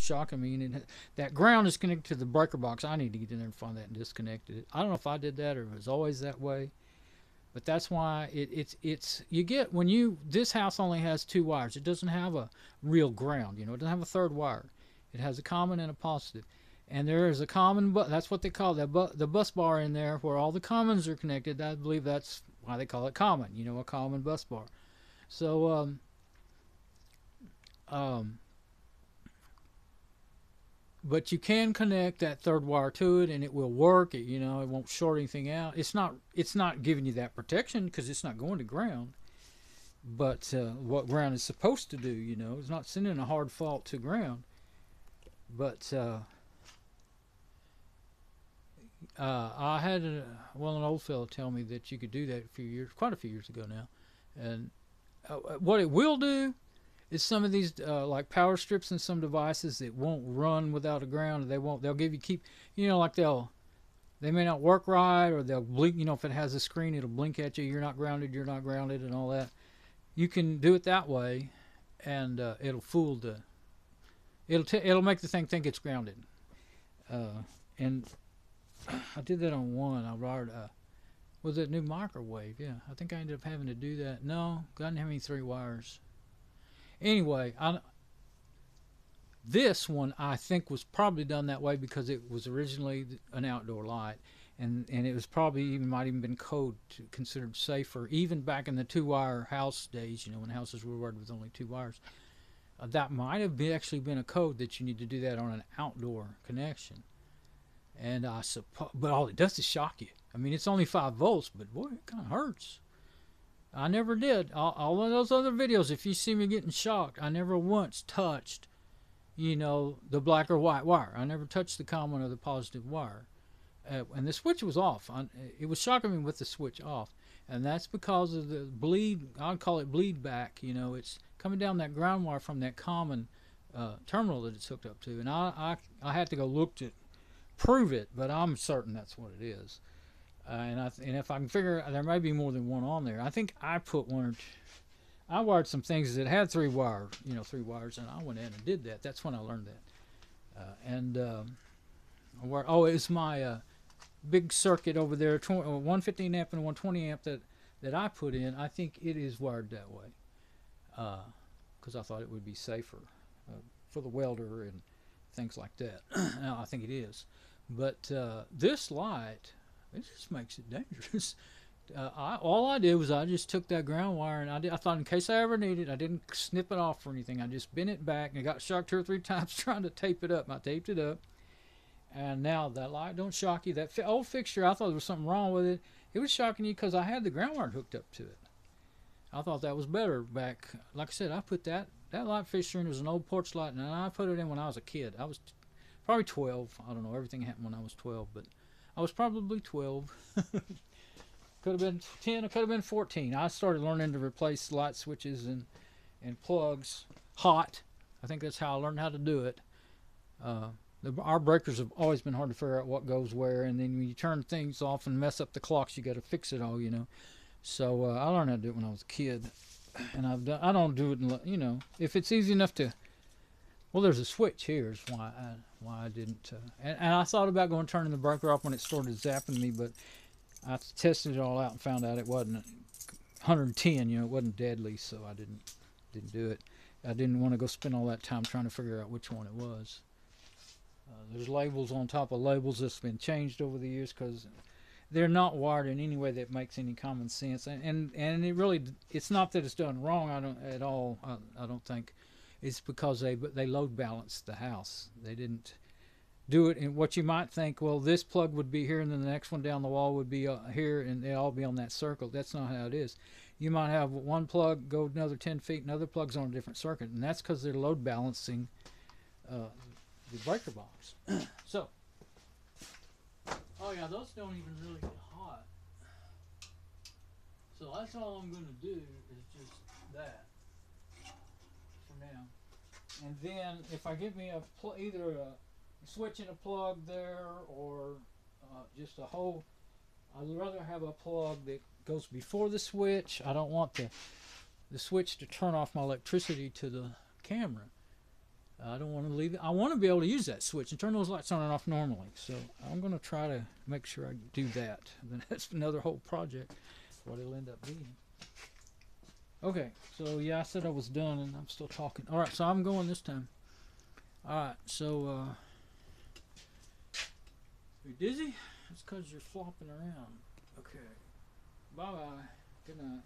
shocking me. And that ground is connected to the breaker box. I need to get in there and find that and disconnect it. I don't know if I did that or if it was always that way, but that's why you get when you, this house only has two wires. It doesn't have a real ground, you know, it doesn't have a third wire. It has a common and a positive. And there is a common, but that's what they call that, but the bus bar in there where all the commons are connected. I believe that's why they call it common, you know, a common bus bar. So, but you can connect that third wire to it and it will work. It, you know, it won't short anything out. It's not giving you that protection because it's not going to ground. But what ground is supposed to do, you know, it's not sending a hard fault to ground. But I had an old fellow tell me that you could do that quite a few years ago now, and what it will do is some of these like power strips and some devices that won't run without a ground. They'll give you you know, like they may not work right, or they'll blink. You know, if it has a screen, it'll blink at you. You're not grounded, and all that. You can do it that way, and it'll fool the. It'll make the thing think it's grounded, and I did that on one. I wired was it new microwave? Yeah, I think I ended up having to do that. No, I didn't have any three wires. Anyway, this one I think was probably done that way because it was originally an outdoor light, and it was probably might even been code considered safer even back in the two-wire house days. You know, when houses were wired with only two wires, that might have actually been a code that you need to do that on an outdoor connection. And I suppose, but all it does is shock you. I mean, it's only 5 volts, but boy, it kind of hurts. I never did. All of those other videos, if you see me getting shocked, I never once touched, you know, the black or white wire. I never touched the common or the positive wire. And the switch was off. It was shocking me with the switch off. And that's because of the bleed, I'd call it bleed back. You know, it's coming down that ground wire from that common terminal that it's hooked up to. And I had to go look to prove it, but I'm certain that's what it is. And if I can figure, there may be more than one on there. I think I put one or two. I wired some things that had three wires, you know, and I went in and did that. That's when I learned that. Oh, it's my big circuit over there, 115 amp and 120 amp that I put in. I think it is wired that way because I thought it would be safer for the welder and things like that. Now, I think it is, but this light. It just makes it dangerous. All I did was I just took that ground wire and I thought in case I ever needed it, I didn't snip it off or anything. I just bent it back and I got shocked 2 or 3 times trying to tape it up. I taped it up, and now that light don't shock you. That old fixture, I thought there was something wrong with it. It was shocking you because I had the ground wire hooked up to it. I thought that was better back. Like I said, I put that light fixture in. It was an old porch light, and I put it in when I was a kid. I was probably 12. I don't know. Everything happened when I was 12, but. I was probably 12. Could have been 10. I could have been 14. I started learning to replace light switches and plugs hot. I think that's how I learned how to do it. Our breakers have always been hard to figure out what goes where, and then when you turn things off and mess up the clocks, you got to fix it all, you know. So I learned how to do it when I was a kid, and I don't do it, you know, if it's easy enough to. Well, there's a switch here is why I didn't. And I thought about going turning the breaker off when it started zapping me, but I tested it all out and found out it wasn't 110. You know, it wasn't deadly, so I didn't do it. I didn't want to go spend all that time trying to figure out which one it was. There's labels on top of labels that's been changed over the years because they're not wired in any way that makes any common sense. And it really, it's not that it's done wrong. I don't think. It's because they load balanced the house. They didn't do it. And what you might think, well, this plug would be here, and then the next one down the wall would be here, and they'd all be on that circle. That's not how it is. You might have one plug go another 10 feet, and other plug's on a different circuit, and that's because they're load balancing the breaker box. So, oh yeah, those don't even really get hot. So that's all I'm going to do is just that. Now. And then if I give me either a switch and a plug there or just a hole, I'd rather have a plug that goes before the switch. I don't want the switch to turn off my electricity to the camera. I don't want to leave it. I want to be able to use that switch and turn those lights on and off normally. So I'm going to try to make sure I do that. And then that's another whole project, what it'll end up being. Okay, so yeah, I said I was done and I'm still talking. All right, so I'm going this time. All right, so you're dizzy? That's because you're flopping around. Okay, bye-bye, good night.